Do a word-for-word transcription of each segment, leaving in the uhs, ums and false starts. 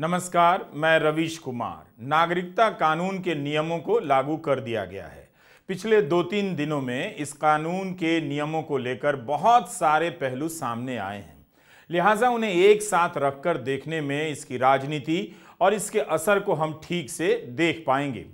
नमस्कार, मैं रवीश कुमार। नागरिकता कानून के नियमों को लागू कर दिया गया है। पिछले दो तीन दिनों में इस कानून के नियमों को लेकर बहुत सारे पहलू सामने आए हैं, लिहाजा उन्हें एक साथ रखकर देखने में इसकी राजनीति और इसके असर को हम ठीक से देख पाएंगे।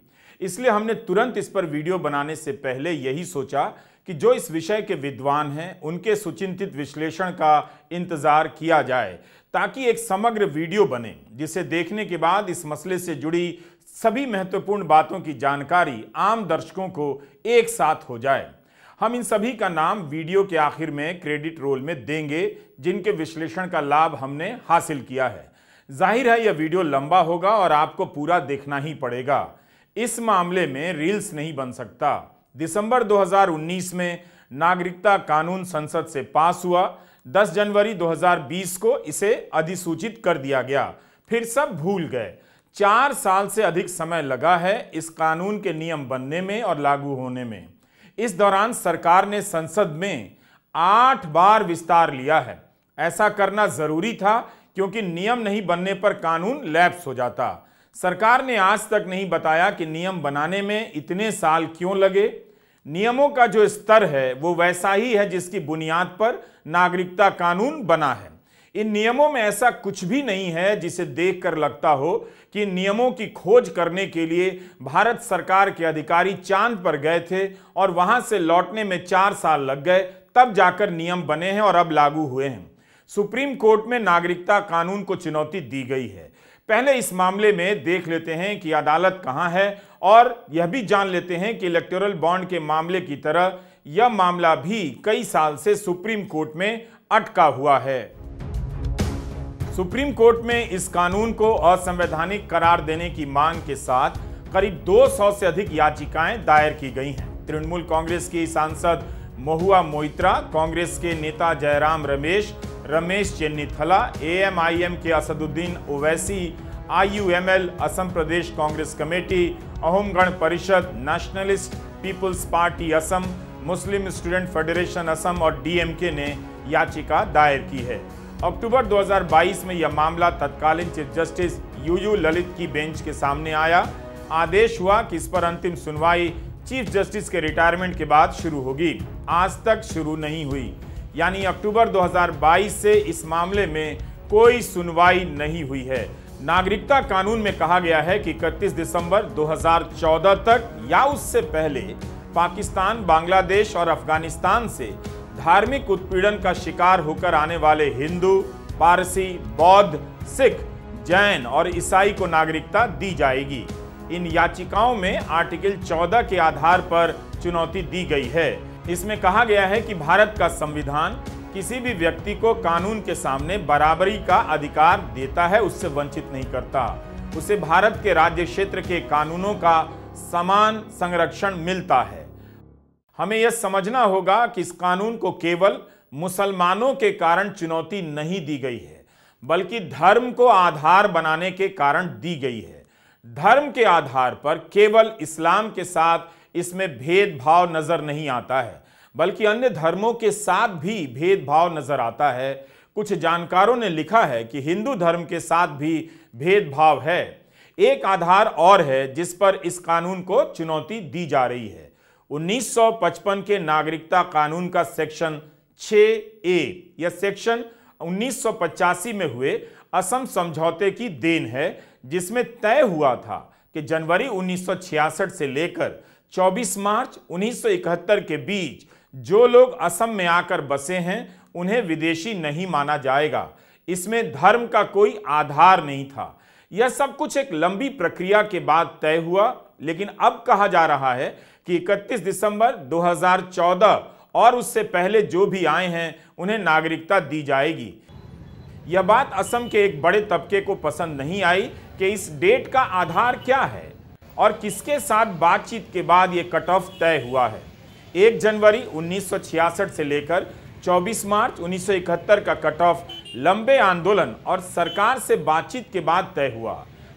इसलिए हमने तुरंत इस पर वीडियो बनाने से पहले यही सोचा कि जो इस विषय के विद्वान हैं उनके सुचिंतित विश्लेषण का इंतजार किया जाए, ताकि एक समग्र वीडियो बने जिसे देखने के बाद इस मसले से जुड़ी सभी महत्वपूर्ण बातों की जानकारी आम दर्शकों को एक साथ हो जाए। हम इन सभी का नाम वीडियो के आखिर में क्रेडिट रोल में देंगे जिनके विश्लेषण का लाभ हमने हासिल किया है। जाहिर है यह वीडियो लंबा होगा और आपको पूरा देखना ही पड़ेगा। इस मामले में रील्स नहीं बन सकता। दिसंबर दो हज़ार उन्नीस में नागरिकता कानून संसद से पास हुआ। दस जनवरी दो हज़ार बीस को इसे अधिसूचित कर दिया गया। फिर सब भूल गए। चार साल से अधिक समय लगा है इस कानून के नियम बनने में और लागू होने में। इस दौरान सरकार ने संसद में आठ बार विस्तार लिया है। ऐसा करना जरूरी था क्योंकि नियम नहीं बनने पर कानून लैप्स हो जाता। सरकार ने आज तक नहीं बताया कि नियम बनाने में इतने साल क्यों लगे। नियमों का जो स्तर है वो वैसा ही है जिसकी बुनियाद पर नागरिकता कानून बना है। इन नियमों में ऐसा कुछ भी नहीं है जिसे देखकर लगता हो कि नियमों की खोज करने के लिए भारत सरकार के अधिकारी चांद पर गए थे और वहां से लौटने में चार साल लग गए, तब जाकर नियम बने हैं और अब लागू हुए हैं। सुप्रीम कोर्ट में नागरिकता कानून को चुनौती दी गई है। पहले इस मामले में देख लेते हैं कि अदालत कहां है और यह भी जान लेते हैं कि इलेक्टोरल बॉन्ड के मामले की तरह यह मामला भी कई साल से सुप्रीम कोर्ट में अटका हुआ है। सुप्रीम कोर्ट में इस कानून को असंवैधानिक करार देने की मांग के साथ करीब दो सौ से अधिक याचिकाएं दायर की गई हैं। तृणमूल कांग्रेस की सांसद महुआ मोहित्रा, कांग्रेस के नेता जयराम रमेश, रमेश चेन्नी थला, ए एम आई एम के Asaduddin Owaisi, I U M L, Assam Pradesh Congress committee, Ahom Gana Parishad, nationalist peoples party Assam, Muslim student federation Assam और डी एम के ने याचिका दायर की है। अक्टूबर दो हज़ार बाईस में यह मामला तत्कालीन chief justice U U Lalit की बेंच के सामने आया। आदेश हुआ कि इस पर अंतिम सुनवाई चीफ जस्टिस के रिटायरमेंट के बाद शुरू होगी। आज तक शुरू नहीं हुई, यानी अक्टूबर दो हज़ार बाईस से इस मामले में कोई सुनवाई नहीं हुई है। नागरिकता कानून में कहा गया है कि इकतीस दिसंबर दो हज़ार चौदह तक या उससे पहले पाकिस्तान, बांग्लादेश और अफगानिस्तान से धार्मिक उत्पीड़न का शिकार होकर आने वाले हिंदू, पारसी, बौद्ध, सिख, जैन और ईसाई को नागरिकता दी जाएगी। इन याचिकाओं में आर्टिकल चौदह के आधार पर चुनौती दी गई है। इसमें कहा गया है कि भारत का संविधान किसी भी व्यक्ति को कानून के सामने बराबरी का अधिकार देता है, उससे वंचित नहीं करता। उसे भारत के राज्य क्षेत्र के कानूनों का समान संरक्षण मिलता है। हमें यह समझना होगा कि इस कानून को केवल मुसलमानों के कारण चुनौती नहीं दी गई है, बल्कि धर्म को आधार बनाने के कारण दी गई है। धर्म के आधार पर केवल इस्लाम के साथ इसमें भेदभाव नजर नहीं आता है, बल्कि अन्य धर्मों के साथ भी भेदभाव नजर आता है। कुछ जानकारों ने लिखा है कि हिंदू धर्म के साथ भी भेदभाव है। एक आधार और है जिस पर इस कानून को चुनौती दी जा रही है, उन्नीस सौ पचपन के नागरिकता कानून का सेक्शन छह ए। यह सेक्शन उन्नीस सौ पचासी में हुए असम समझौते की देन है, जिसमें तय हुआ था कि जनवरी उन्नीस सौ छियासठ से लेकर चौबीस मार्च उन्नीस सौ इकहत्तर के बीच जो लोग असम में आकर बसे हैं उन्हें विदेशी नहीं माना जाएगा। इसमें धर्म का कोई आधार नहीं था। यह सब कुछ एक लंबी प्रक्रिया के बाद तय हुआ, लेकिन अब कहा जा रहा है कि इकतीस दिसंबर दो हज़ार चौदह और उससे पहले जो भी आए हैं उन्हें नागरिकता दी जाएगी। यह बात असम के एक बड़े तबके को पसंद नहीं आई कि इस डेट का आधार क्या है और किसके साथ बातचीत के बाद ये कट ऑफ तय हुआ है। एक जनवरी उन्नीस सौ छियासठ से लेकर चौबीस मार्च उन्नीस सौ इकहत्तर का कट ऑफ लंबे आंदोलन और सरकार से बातचीत के बाद तय हुआ।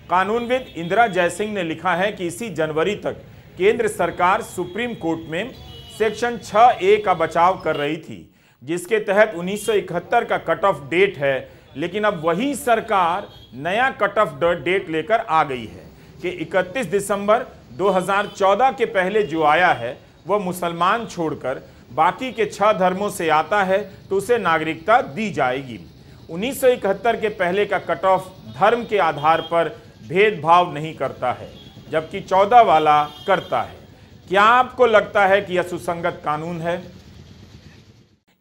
कानूनविद इंदिरा जयसिंह ने लिखा है कि इसी जनवरी तक केंद्र सरकार सुप्रीम कोर्ट में सेक्शन छह ए का बचाव कर रही थी, जिसके तहत उन्नीस सौ इकहत्तर का कट ऑफ डेट है लेकिन अब वही सरकार नया कट ऑफ डेट लेकर आ गई है कि इकतीस दिसंबर दो हज़ार चौदह के पहले जो आया है वह मुसलमान छोड़कर बाकी के छह धर्मों से आता है तो उसे नागरिकता दी जाएगी। उन्नीस सौ इकहत्तर के पहले का कट ऑफ धर्म के आधार पर भेदभाव नहीं करता है, जबकि चौदह वाला करता है। क्या आपको लगता है कि यह सुसंगत कानून है?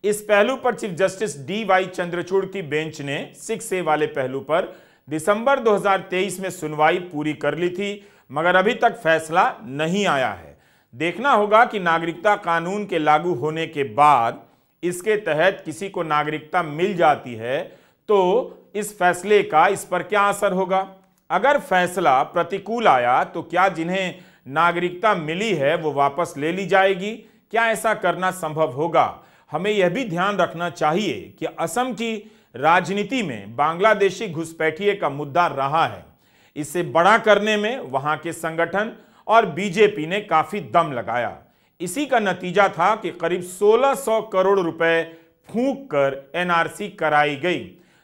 इस पहलू पर chief justice D Y Chandrachud की बेंच ने सिक्स ए वाले पहलू पर दिसंबर दो हज़ार तेईस में सुनवाई पूरी कर ली थी, मगर अभी तक फैसला नहीं आया है। देखना होगा कि नागरिकता कानून के लागू होने के बाद इसके तहत किसी को नागरिकता मिल जाती है तो इस फैसले का इस पर क्या असर होगा। अगर फैसला प्रतिकूल आया तो क्या जिन्हें नागरिकता मिली है वो वापस ले ली जाएगी? क्या ऐसा करना संभव होगा? हमें यह भी ध्यान रखना चाहिए कि असम की राजनीति में बांग्लादेशी घुसपैठिए का मुद्दा रहा है। इसे बड़ा करने में वहाँ के संगठन और बीजेपी ने काफ़ी दम लगाया। इसी का नतीजा था कि करीब सोलह सौ करोड़ रुपए फूंक कर एनआरसी कराई गई।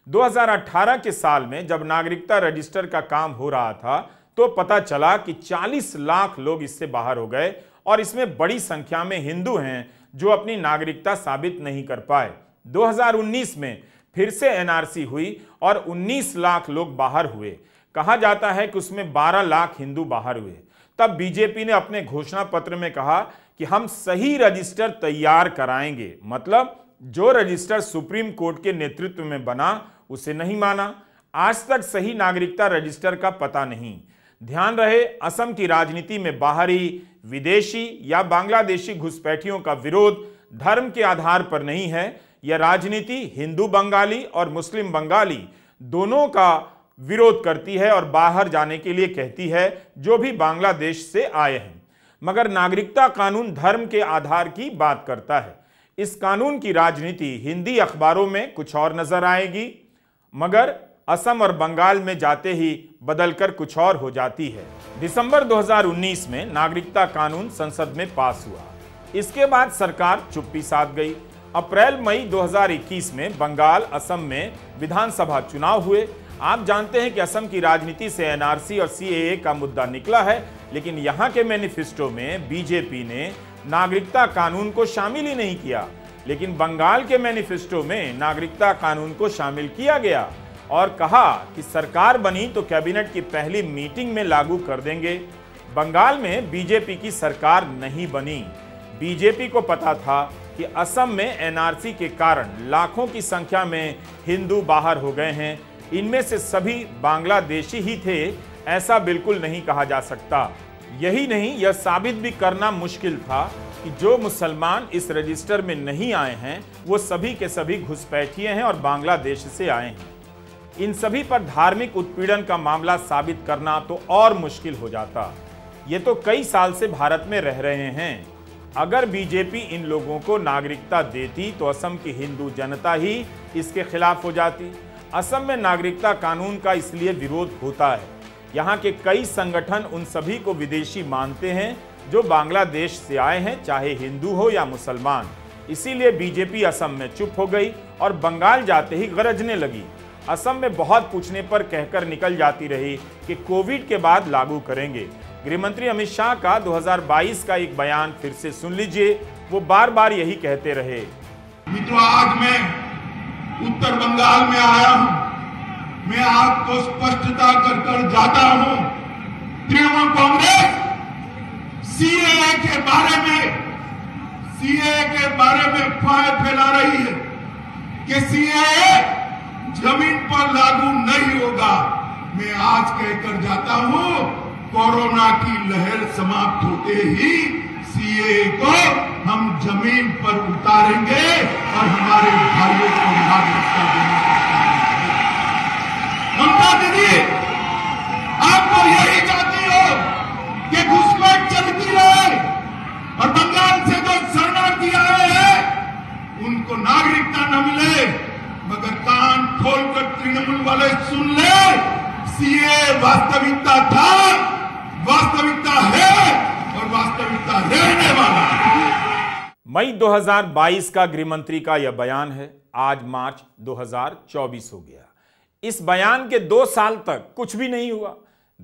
दो हज़ार अठारह के साल में जब नागरिकता रजिस्टर का काम हो रहा था तो पता चला कि चालीस लाख लोग इससे बाहर हो गए और इसमें बड़ी संख्या में हिंदू हैं जो अपनी नागरिकता साबित नहीं कर पाए। दो हज़ार उन्नीस में फिर से एनआरसी हुई और उन्नीस लाख लोग बाहर हुए। कहा जाता है कि उसमें बारह लाख हिंदू बाहर हुए। तब बीजेपी ने अपने घोषणा पत्र में कहा कि हम सही रजिस्टर तैयार कराएंगे, मतलब जो रजिस्टर सुप्रीम कोर्ट के नेतृत्व में बना उसे नहीं माना। आज तक सही नागरिकता रजिस्टर का पता नहीं। ध्यान रहे, असम की राजनीति में बाहरी, विदेशी या बांग्लादेशी घुसपैठियों का विरोध धर्म के आधार पर नहीं है। यह राजनीति हिंदू बंगाली और मुस्लिम बंगाली दोनों का विरोध करती है और बाहर जाने के लिए कहती है जो भी बांग्लादेश से आए हैं। मगर नागरिकता कानून धर्म के आधार की बात करता है। इस कानून की राजनीति हिंदी अखबारों में कुछ और नजर आएगी, मगर असम और बंगाल में जाते ही बदलकर कुछ और हो जाती है। दिसंबर दो हज़ार उन्नीस में नागरिकता कानून संसद में पास हुआ। इसके बाद सरकार चुप्पी साध गई। अप्रैल मई दो हज़ार इक्कीस में बंगाल असम में विधानसभा चुनाव हुए। आप जानते हैं कि असम की राजनीति से एनआरसी और सीएए का मुद्दा निकला है, लेकिन यहाँ के मैनिफेस्टो में बीजेपी ने नागरिकता कानून को शामिल ही नहीं किया। लेकिन बंगाल के मैनिफेस्टो में नागरिकता कानून को शामिल किया गया और कहा कि सरकार बनी तो कैबिनेट की पहली मीटिंग में लागू कर देंगे। बंगाल में बीजेपी की सरकार नहीं बनी। बीजेपी को पता था कि असम में एनआरसी के कारण लाखों की संख्या में हिंदू बाहर हो गए हैं, इनमें से सभी बांग्लादेशी ही थे, ऐसा बिल्कुल नहीं कहा जा सकता। यही नहीं, यह साबित भी करना मुश्किल था कि जो मुसलमान इस रजिस्टर में नहीं आए हैं वो सभी के सभी घुसपैठिए हैं और बांग्लादेश से आए हैं। इन सभी पर धार्मिक उत्पीड़न का मामला साबित करना तो और मुश्किल हो जाता। ये तो कई साल से भारत में रह रहे हैं। अगर बीजेपी इन लोगों को नागरिकता देती तो असम की हिंदू जनता ही इसके खिलाफ हो जाती। असम में नागरिकता कानून का इसलिए विरोध होता है। यहाँ के कई संगठन उन सभी को विदेशी मानते हैं जो बांग्लादेश से आए हैं, चाहे हिंदू हो या मुसलमान। इसीलिए बीजेपी असम में चुप हो गई और बंगाल जाते ही गरजने लगी। असम में बहुत पूछने पर कहकर निकल जाती रही कि कोविड के बाद लागू करेंगे। गृहमंत्री अमित शाह का दो हज़ार बाईस का एक बयान फिर से सुन लीजिए। वो बार बार यही कहते रहे। मित्रों, आज मैं उत्तर बंगाल में आया हूँ। मैं आपको स्पष्टता कर कर जाता हूँ, तृणमूल कांग्रेस सीएए के बारे में सीएए के बारे में अफवाह फैला रही है कि सीएए जमीन पर लागू नहीं होगा। मैं आज कहकर जाता हूँ, कोरोना की लहर समाप्त होते ही सीएए को हम जमीन पर उतारेंगे और हमारे भाइयों को नागरिकता देना है। ममता दीदी, आपको यही चाहती हो कि घुसपैठ चलती रहे और बंगाल से जो शरणार्थी आए हैं उनको नागरिकता न मिले, मगर कान खोलकर तृणमूल वाले सुन ले, सीए वास्तविकता था, वास्तविकता है और वास्तविकता रहने वाला है। मई दो हज़ार बाईस का गृहमंत्री का यह बयान है। आज मार्च दो हज़ार चौबीस हो गया। इस बयान के दो साल तक कुछ भी नहीं हुआ।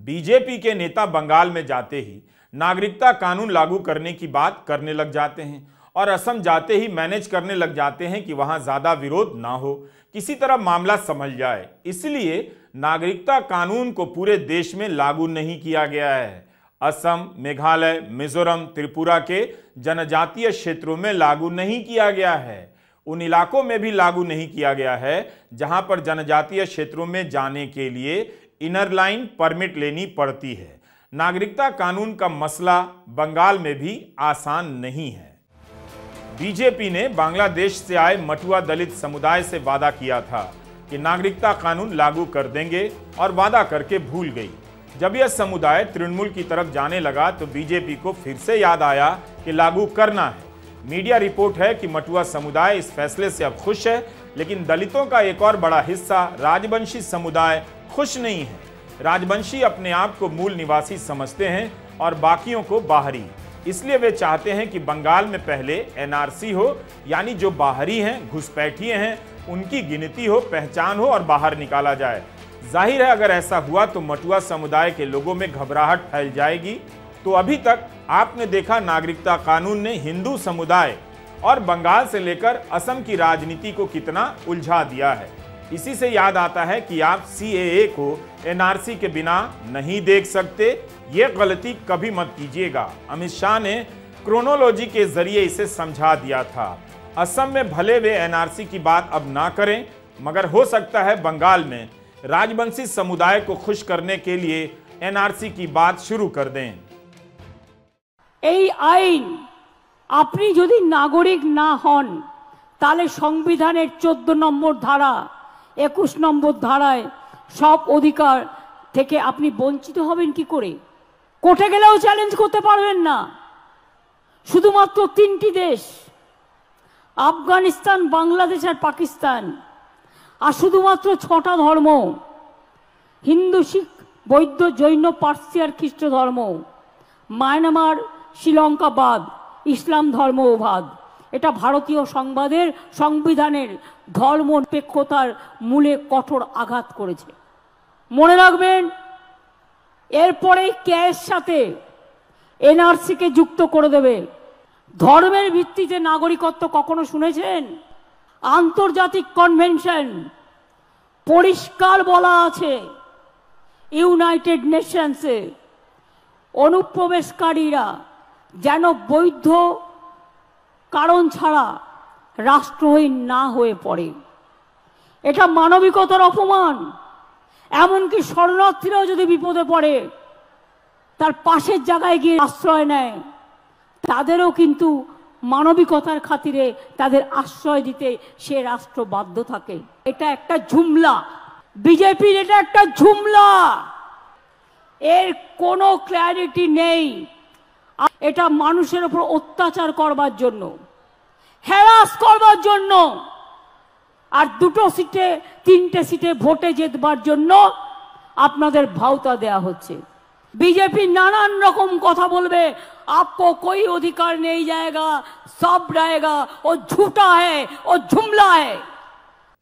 बीजेपी के नेता बंगाल में जाते ही नागरिकता कानून लागू करने की बात करने लग जाते हैं और असम जाते ही मैनेज करने लग जाते हैं कि वहां ज्यादा विरोध ना हो, किसी तरह मामला समझ जाए, इसलिए नागरिकता कानून को पूरे देश में लागू नहीं किया गया है। असम, मेघालय, मिजोरम, त्रिपुरा के जनजातीय क्षेत्रों में लागू नहीं किया गया है। उन इलाकों में भी लागू नहीं किया गया है जहां पर जनजातीय क्षेत्रों में जाने के लिए इनर लाइन परमिट लेनी पड़ती है। नागरिकता कानून का मसला बंगाल में भी आसान नहीं है। बीजेपी ने बांग्लादेश से आए मटुआ दलित समुदाय से वादा किया था कि नागरिकता कानून लागू कर देंगे और वादा करके भूल गई। जब यह समुदाय तृणमूल की तरफ जाने लगा तो बीजेपी को फिर से याद आया कि लागू करना है। मीडिया रिपोर्ट है कि मटुआ समुदाय इस फैसले से अब खुश है, लेकिन दलितों का एक और बड़ा हिस्सा राजवंशी समुदाय खुश नहीं है। राजवंशी अपने आप को मूल निवासी समझते हैं और बाकियों को बाहरी, इसलिए वे चाहते हैं कि बंगाल में पहले एन आर सी हो, यानी जो बाहरी हैं, घुसपैठिए हैं, उनकी गिनती हो, पहचान हो और बाहर निकाला जाए। जाहिर है अगर ऐसा हुआ तो मटुआ समुदाय के लोगों में घबराहट फैल जाएगी। तो अभी तक आपने देखा नागरिकता कानून ने हिंदू समुदाय और बंगाल से लेकर असम की राजनीति को कितना उलझा दिया है। इसी से याद आता है कि आप सी ए ए को एन आर सी के बिना नहीं देख सकते। ये गलती कभी मत कीजिएगा। अमित शाह ने क्रोनोलॉजी के जरिए इसे समझा दिया था। असम में भले वे एन आर सी की बात अब ना करें, मगर हो सकता है बंगाल में राजवंशी समुदाय को खुश करने के लिए एन आर सी की बात शुरू कर दें। এই আইন আপনি যদি নাগরিক না হন তাহলে সংবিধানের চোদ্দ নম্বর ধারা একুশ নম্বর ধারায় সব অধিকার থেকে আপনি বঞ্চিত হবেন কি করে? কোর্টে গেলেও চ্যালেঞ্জ করতে পারবেন না। শুধুমাত্র তিনটি দেশ, আফগানিস্তান, বাংলাদেশ আর পাকিস্তান, আর শুধুমাত্র ছটা ধর্ম, হিন্দু, শিখ, বৌদ্ধ, জৈন, পার্সি আর খ্রিস্ট ধর্ম, মায়ানমার, श्रीलंका बाद इस्लाम धर्म बाद। এটা ভারতীয় সংবাদের সংবিধানের ধর্মনিরপেক্ষতার মূলে কঠোর আঘাত করেছে। মনে রাখবেন এরপরে ক্যাশ সাথে এনআরসি কে যুক্ত করে দেবে। ধর্মের ভিত্তিতে নাগরিকত্ব কখনো শুনেছেন? আন্তর্জাতিক কনভেনশন পরিষ্কার বলা আছে, ইউনাইটেড নেশনসে অনুপ্রবেশকারীরা যেন বৈধ কারণ ছাড়া রাষ্ট্রহীন না হয়ে পড়ে। এটা মানবিকতার অপমান। এমনকি শরণার্থীরাও যদি বিপদে পড়ে তার পাশের জায়গায় গিয়ে আশ্রয় নেয়, তাদেরও কিন্তু মানবিকতার খাতিরে তাদের আশ্রয় দিতে সে রাষ্ট্র বাধ্য থাকে। এটা একটা ঝুমলা, বিজেপির এটা একটা ঝুমলা। এর কোনো ক্ল্যারিটি নেই। এটা মানুষের উপর অত্যাচার করবার জন্য, হ্যারাস করবার জন্য, আর দুটো সিটে তিনটে সিটে ভোটে জিতবার জন্য আপনাদের ভাওতা দেয়া হচ্ছে। বিজেপি নানান রকম কথা বলবে, आपको कोई अधिकार नहीं जाएगा, सब रहेगा, वो झूठा है, वो झुमला है।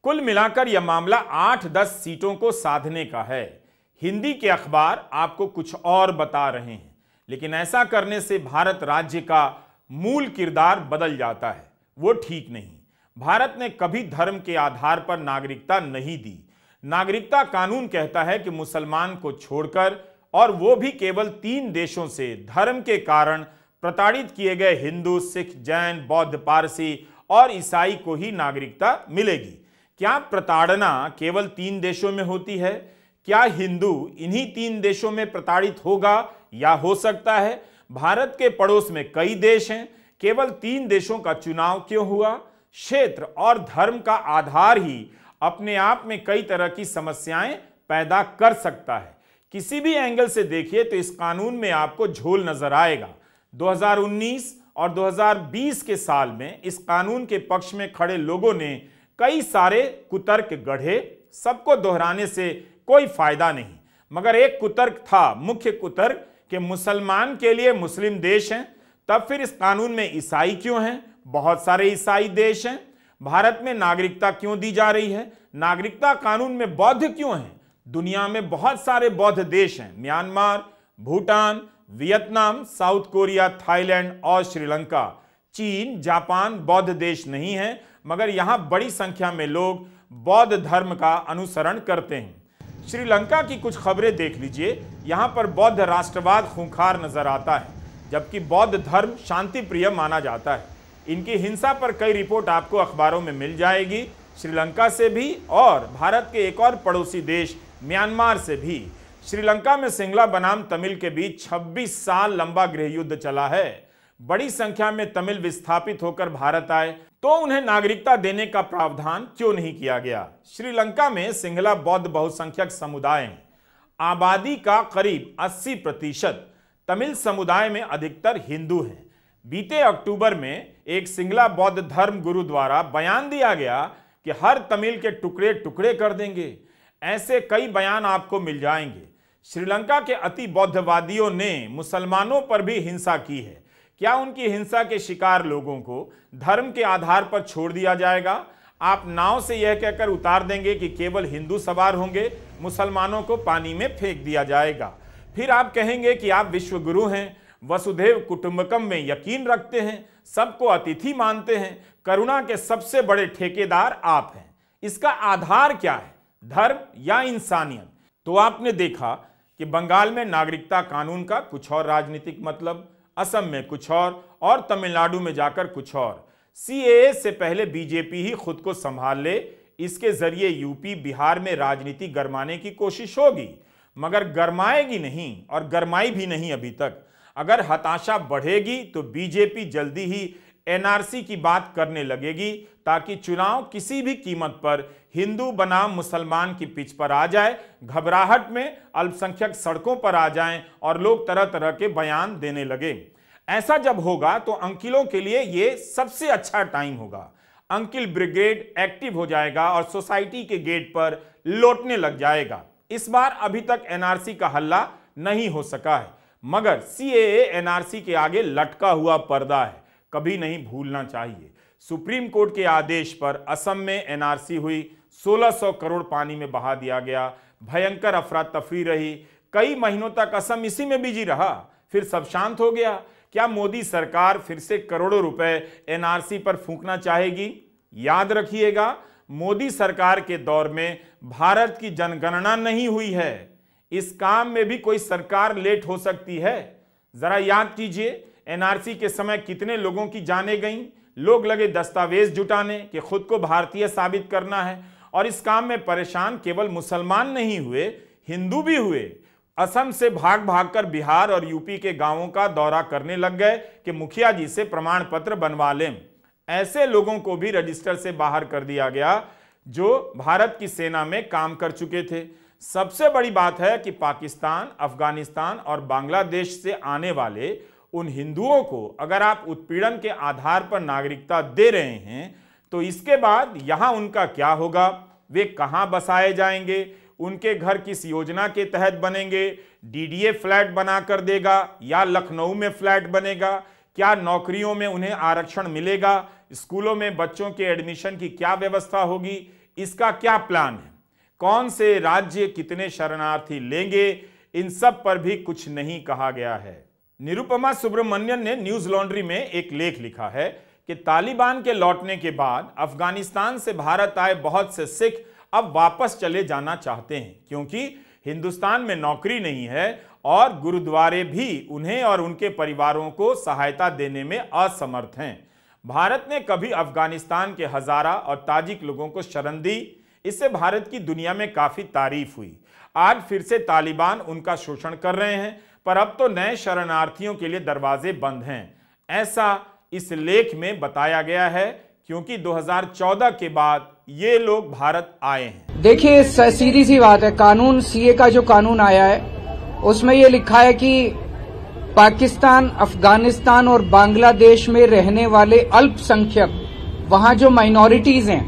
कुल मिलाकर यह मामला आठ दस सीटों को साधने का है। हिंदी के अखबार आपको कुछ और बता रहे हैं, लेकिन ऐसा करने से भारत राज्य का मूल किरदार बदल जाता है। वो ठीक नहीं। भारत ने कभी धर्म के आधार पर नागरिकता नहीं दी। नागरिकता कानून कहता है कि मुसलमान को छोड़कर और वो भी केवल तीन देशों से धर्म के कारण प्रताड़ित किए गए हिंदू, सिख, जैन, बौद्ध, पारसी और ईसाई को ही नागरिकता मिलेगी। क्या प्रताड़ना केवल तीन देशों में होती है? क्या हिंदू इन्हीं तीन देशों में प्रताड़ित होगा? या हो सकता है भारत के पड़ोस में कई देश हैं, केवल तीन देशों का चुनाव क्यों हुआ? क्षेत्र और धर्म का आधार ही अपने आप में कई तरह की समस्याएं पैदा कर सकता है। किसी भी एंगल से देखिए तो इस कानून में आपको झोल नजर आएगा। दो हज़ार उन्नीस और दो हज़ार बीस के साल में इस कानून के पक्ष में खड़े लोगों ने कई सारे कुतर्क गढ़े। सबको दोहराने से कोई फायदा नहीं, मगर एक कुतर्क था, मुख्य कुतर्क, कि मुसलमान के लिए मुस्लिम देश हैं, तब फिर इस कानून में ईसाई क्यों हैं? बहुत सारे ईसाई देश हैं। भारत में नागरिकता क्यों दी जा रही है, नागरिकता कानून में बौद्ध क्यों हैं, दुनिया में बहुत सारे बौद्ध देश हैं, Myanmar, Bhutan, Vietnam, South Korea, Thailand और श्रीलंका, चीन, जापान बौद्ध देश नहीं हैं, मगर यहाँ बड़ी संख्या में लोग बौद्ध धर्म का अनुसरण करते हैं। श्रीलंका की कुछ खबरें देख लीजिए, यहाँ पर बौद्ध राष्ट्रवाद खूंखार नजर आता है, जबकि बौद्ध धर्म शांति प्रिय माना जाता है। इनकी हिंसा पर कई रिपोर्ट आपको अखबारों में मिल जाएगी, श्रीलंका से भी और भारत के एक और पड़ोसी देश म्यांमार से भी। श्रीलंका में सिंगला बनाम तमिल के बीच छब्बीस साल लंबा गृह युद्ध चला है। बड़ी संख्या में तमिल विस्थापित होकर भारत आए तो उन्हें नागरिकता देने का प्रावधान क्यों नहीं किया गया। श्रीलंका में सिंगला बौद्ध बहुसंख्यक समुदाय हैं, आबादी का करीब अस्सी प्रतिशत। तमिल समुदाय में अधिकतर हिंदू हैं। बीते अक्टूबर में एक सिंगला बौद्ध धर्म गुरु द्वारा बयान दिया गया कि हर तमिल के टुकड़े टुकड़े कर देंगे। ऐसे कई बयान आपको मिल जाएंगे। श्रीलंका के अति बौद्धवादियों ने मुसलमानों पर भी हिंसा की है। क्या उनकी हिंसा के शिकार लोगों को धर्म के आधार पर छोड़ दिया जाएगा? आप नाव से यह कहकर उतार देंगे कि केवल हिंदू सवार होंगे, मुसलमानों को पानी में फेंक दिया जाएगा। फिर आप कहेंगे कि आप विश्वगुरु हैं, वसुधैव कुटुंबकम में यकीन रखते हैं, सबको अतिथि मानते हैं, करुणा के सबसे बड़े ठेकेदार आप हैं। इसका आधार क्या है, धर्म या इंसानियत? तो आपने देखा कि बंगाल में नागरिकता कानून का कुछ और राजनीतिक मतलब, असम में कुछ और और तमिलनाडु में जाकर कुछ और। सीएए से पहले बीजेपी ही खुद को संभाल ले, इसके जरिए यूपी बिहार में राजनीति गरमाने की कोशिश होगी, मगर गरमाएगी नहीं और गरमाई भी नहीं अभी तक। अगर हताशा बढ़ेगी तो बीजेपी जल्दी ही एनआरसी की बात करने लगेगी, ताकि चुनाव किसी भी कीमत पर हिंदू बनाम मुसलमान की पिच पर आ जाए। घबराहट में अल्पसंख्यक सड़कों पर आ जाएं और लोग तरह तरह के बयान देने लगे। ऐसा जब होगा तो अंकिलों के लिए ये सबसे अच्छा टाइम होगा। अंकिल ब्रिगेड एक्टिव हो जाएगा और सोसाइटी के गेट पर लौटने लग जाएगा। इस बार अभी तक एनआरसी का हल्ला नहीं हो सका है, मगर सीएए एनआरसी के आगे लटका हुआ पर्दा है, कभी नहीं भूलना चाहिए। सुप्रीम कोर्ट के आदेश पर असम में एनआरसी हुई, सोलह सौ करोड़ पानी में बहा दिया गया, भयंकर अफरा तफरी रही, कई महीनों तक असम इसी में बिजी रहा, फिर सब शांत हो गया। क्या मोदी सरकार फिर से करोड़ों रुपए एनआरसी पर फूंकना चाहेगी? याद रखिएगा, मोदी सरकार के दौर में भारत की जनगणना नहीं हुई है। इस काम में भी कोई सरकार लेट हो सकती है। जरा याद कीजिए, एनआरसी के समय कितने लोगों की जानें गईं, लोग लगे दस्तावेज जुटाने कि खुद को भारतीय साबित करना है, और इस काम में परेशान केवल मुसलमान नहीं हुए, हिंदू भी हुए। असम से भाग भाग कर बिहार और यूपी के गांवों का दौरा करने लग गए कि मुखिया जी से प्रमाण पत्र बनवा लें। ऐसे लोगों को भी रजिस्टर से बाहर कर दिया गया जो भारत की सेना में काम कर चुके थे। सबसे बड़ी बात है कि पाकिस्तान, अफगानिस्तान और बांग्लादेश से आने वाले उन हिंदुओं को अगर आप उत्पीड़न के आधार पर नागरिकता दे रहे हैं तो इसके बाद यहाँ उनका क्या होगा? वे कहाँ बसाए जाएंगे? उनके घर किस योजना के तहत बनेंगे? डीडीए फ्लैट बना कर देगा या लखनऊ में फ्लैट बनेगा? क्या नौकरियों में उन्हें आरक्षण मिलेगा? स्कूलों में बच्चों के एडमिशन की क्या व्यवस्था होगी? इसका क्या प्लान है? कौन से राज्य कितने शरणार्थी लेंगे? इन सब पर भी कुछ नहीं कहा गया है। निरुपमा सुब्रमण्यन ने न्यूज लॉन्ड्री में एक लेख लिखा है कि तालिबान के लौटने के बाद अफगानिस्तान से भारत आए बहुत से सिख अब वापस चले जाना चाहते हैं, क्योंकि हिंदुस्तान में नौकरी नहीं है और गुरुद्वारे भी उन्हें और उनके परिवारों को सहायता देने में असमर्थ हैं। भारत ने कभी अफगानिस्तान के हजारा और ताजिक लोगों को शरण दी, इससे भारत की दुनिया में काफ़ी तारीफ हुई। आज फिर से तालिबान उनका शोषण कर रहे हैं, पर अब तो नए शरणार्थियों के लिए दरवाजे बंद हैं, ऐसा इस लेख में बताया गया है, क्योंकि दो हज़ार चौदह के बाद ये लोग भारत आए हैं। देखिए, सीधी सी बात है, कानून सीए का जो कानून आया है उसमें ये लिखा है कि पाकिस्तान, अफगानिस्तान और बांग्लादेश में रहने वाले अल्पसंख्यक, वहाँ जो माइनॉरिटीज हैं,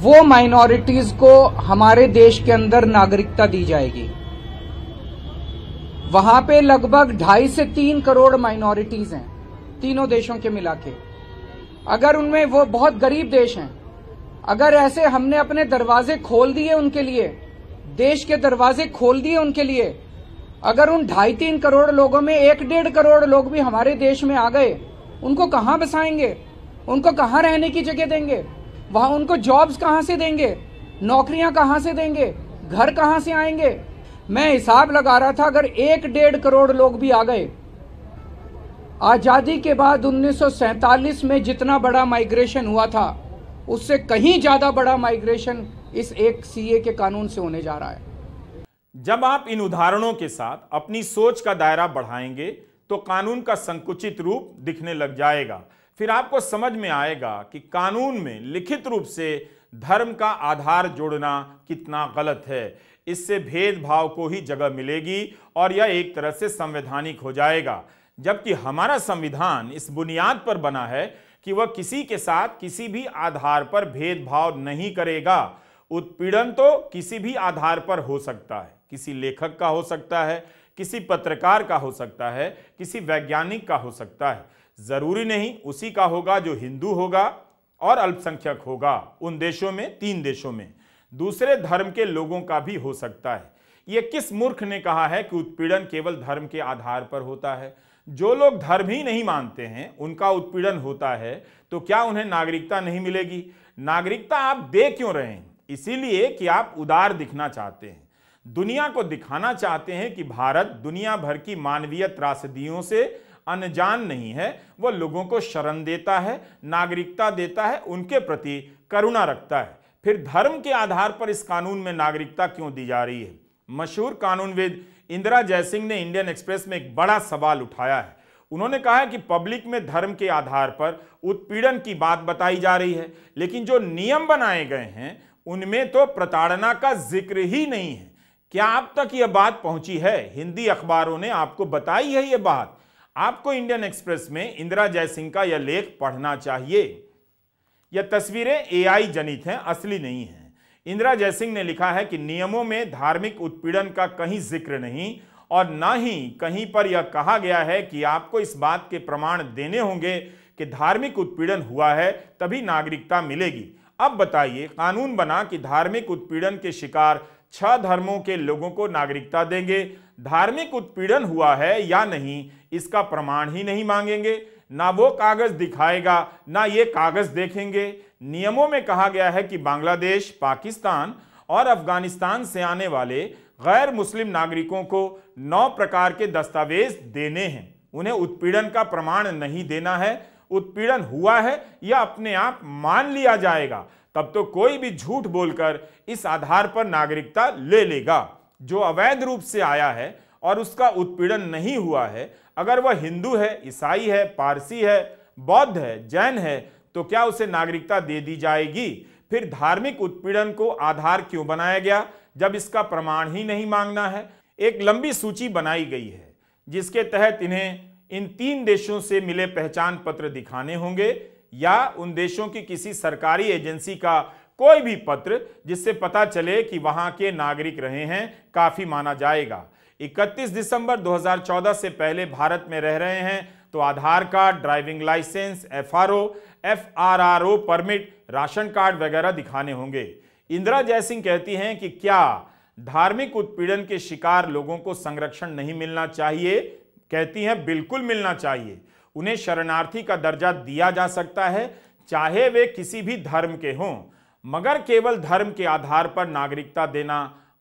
वो माइनॉरिटीज को हमारे देश के अंदर नागरिकता दी जाएगी। वहां पे लगभग ढाई से तीन करोड़ माइनॉरिटीज हैं तीनों देशों के मिला के। अगर उनमें, वो बहुत गरीब देश हैं, अगर ऐसे हमने अपने दरवाजे खोल दिए उनके लिए, देश के दरवाजे खोल दिए उनके लिए, अगर उन ढाई तीन करोड़ लोगों में एक डेढ़ करोड़ लोग भी हमारे देश में आ गए, उनको कहाँ बसाएंगे, उनको कहाँ रहने की जगह देंगे, वहाँ उनको जॉब्स कहाँ से देंगे, नौकरियाँ कहाँ से देंगे, घर कहाँ से आएंगे। मैं हिसाब लगा रहा था अगर एक डेढ़ करोड़ लोग भी आ गए, आज़ादी के बाद उन्नीस सौ सैंतालीस में जितना बड़ा माइग्रेशन हुआ था उससे कहीं ज्यादा बड़ा माइग्रेशन इस एक सीए के कानून से होने जा रहा है। जब आप इन उदाहरणों के साथ अपनी सोच का दायरा बढ़ाएंगे तो कानून का संकुचित रूप दिखने लग जाएगा। फिर आपको समझ में आएगा कि कानून में लिखित रूप से धर्म का आधार जोड़ना कितना गलत है। इससे भेदभाव को ही जगह मिलेगी और यह एक तरह से संवैधानिक हो जाएगा, जबकि हमारा संविधान इस बुनियाद पर बना है कि वह किसी के साथ किसी भी आधार पर भेदभाव नहीं करेगा। उत्पीड़न तो किसी भी आधार पर हो सकता है, किसी लेखक का हो सकता है, किसी पत्रकार का हो सकता है, किसी वैज्ञानिक का हो सकता है। जरूरी नहीं उसी का होगा जो हिंदू होगा और अल्पसंख्यक होगा उन देशों में, तीन देशों में। दूसरे धर्म के लोगों का भी हो सकता है। यह किस मूर्ख ने कहा है कि उत्पीड़न केवल धर्म के आधार पर होता है? जो लोग धर्म ही नहीं मानते हैं उनका उत्पीड़न होता है तो क्या उन्हें नागरिकता नहीं मिलेगी? नागरिकता आप दे क्यों रहे हैं? इसीलिए कि आप उदार दिखना चाहते हैं, दुनिया को दिखाना चाहते हैं कि भारत दुनिया भर की मानवीय त्रासदियों से अनजान नहीं है। वह लोगों को शरण देता है, नागरिकता देता है, उनके प्रति करुणा रखता है। फिर धर्म के आधार पर इस कानून में नागरिकता क्यों दी जा रही है? मशहूर कानूनविद इंदिरा जयसिंह ने इंडियन एक्सप्रेस में एक बड़ा सवाल उठाया है। उन्होंने कहा है कि पब्लिक में धर्म के आधार पर उत्पीड़न की बात बताई जा रही है, लेकिन जो नियम बनाए गए हैं उनमें तो प्रताड़ना का जिक्र ही नहीं है। क्या आप तक यह बात पहुंची है? हिंदी अखबारों ने आपको बताई है यह बात। आपको इंडियन एक्सप्रेस में इंदिरा जयसिंह का यह लेख पढ़ना चाहिए। यह तस्वीरें एआई जनित हैं, असली नहीं है। इंदिरा जयसिंह ने लिखा है कि नियमों में धार्मिक उत्पीड़न का कहीं जिक्र नहीं और ना ही कहीं पर यह कहा गया है कि आपको इस बात के प्रमाण देने होंगे कि धार्मिक उत्पीड़न हुआ है तभी नागरिकता मिलेगी। अब बताइए, कानून बना कि धार्मिक उत्पीड़न के शिकार छह धर्मों के लोगों को नागरिकता देंगे, धार्मिक उत्पीड़न हुआ है या नहीं इसका प्रमाण ही नहीं मांगेंगे। ना वो कागज दिखाएगा ना ये कागज देखेंगे। नियमों में कहा गया है कि बांग्लादेश, पाकिस्तान और अफगानिस्तान से आने वाले गैर मुस्लिम नागरिकों को नौ प्रकार के दस्तावेज देने हैं, उन्हें उत्पीड़न का प्रमाण नहीं देना है। उत्पीड़न हुआ है या अपने आप मान लिया जाएगा, तब तो कोई भी झूठ बोलकर इस आधार पर नागरिकता ले लेगा। जो अवैध रूप से आया है और उसका उत्पीड़न नहीं हुआ है, अगर वह हिंदू है, ईसाई है, पारसी है, बौद्ध है, जैन है, तो क्या उसे नागरिकता दे दी जाएगी? फिर धार्मिक उत्पीड़न को आधार क्यों बनाया गया जब इसका प्रमाण ही नहीं मांगना है? एक लंबी सूची बनाई गई है जिसके तहत इन्हें इन तीन देशों से मिले पहचान पत्र दिखाने होंगे या उन देशों की किसी सरकारी एजेंसी का कोई भी पत्र जिससे पता चले कि वहां के नागरिक रहे हैं, काफी माना जाएगा। इकतीस दिसंबर दो हज़ार चौदह से पहले भारत में रह रहे हैं तो Aadhaar card, driving licence, FRO, FRRO permit, ration card वगैरह दिखाने होंगे। इंदिरा जयसिंह कहती हैं कि क्या धार्मिक उत्पीड़न के शिकार लोगों को संरक्षण नहीं मिलना चाहिए? कहती हैं बिल्कुल मिलना चाहिए। उन्हें शरणार्थी का दर्जा दिया जा सकता है चाहे वे किसी भी धर्म के हों, मगर केवल धर्म के आधार पर नागरिकता देना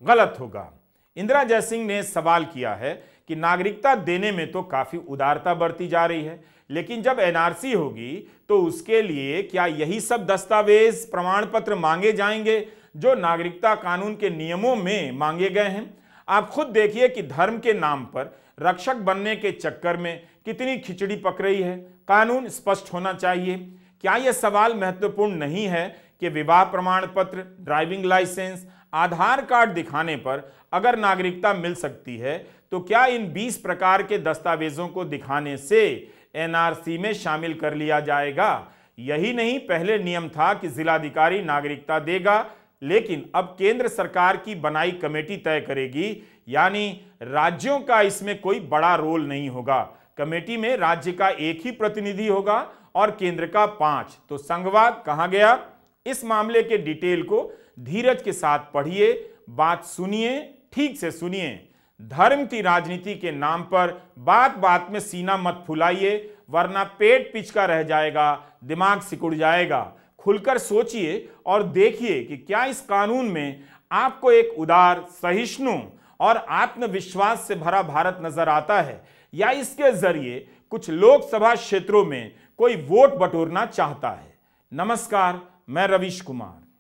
गलत होगा। इंदिरा जयसिंह ने सवाल किया है कि नागरिकता देने में तो काफ़ी उदारता बरती जा रही है, लेकिन जब एनआरसी होगी तो उसके लिए क्या यही सब दस्तावेज, प्रमाण पत्र मांगे जाएंगे जो नागरिकता कानून के नियमों में मांगे गए हैं? आप खुद देखिए कि धर्म के नाम पर रक्षक बनने के चक्कर में कितनी खिचड़ी पक रही है। कानून स्पष्ट होना चाहिए। क्या यह सवाल महत्वपूर्ण नहीं है कि विवाह प्रमाण पत्र, ड्राइविंग लाइसेंस, आधार कार्ड दिखाने पर अगर नागरिकता मिल सकती है तो क्या इन बीस प्रकार के दस्तावेजों को दिखाने से एनआरसी में शामिल कर लिया जाएगा? यही नहीं, पहले नियम था कि जिलाधिकारी नागरिकता देगा, लेकिन अब केंद्र सरकार की बनाई कमेटी तय करेगी, यानी राज्यों का इसमें कोई बड़ा रोल नहीं होगा। कमेटी में राज्य का एक ही प्रतिनिधि होगा और केंद्र का पांच। तो संघवाद कहां गया? इस मामले के डिटेल को धीरज के साथ पढ़िए, बात सुनिए, ठीक से सुनिए। धर्म की राजनीति के नाम पर बात बात में सीना मत फुलाइए, वरना पेट पिचका रह जाएगा, दिमाग सिकुड़ जाएगा। खुलकर सोचिए और देखिए कि क्या इस कानून में आपको एक उदार, सहिष्णु और आत्मविश्वास से भरा भारत नजर आता है, या इसके जरिए कुछ लोकसभा क्षेत्रों में कोई वोट बटोरना चाहता है। नमस्कार, मैं रवीश कुमार।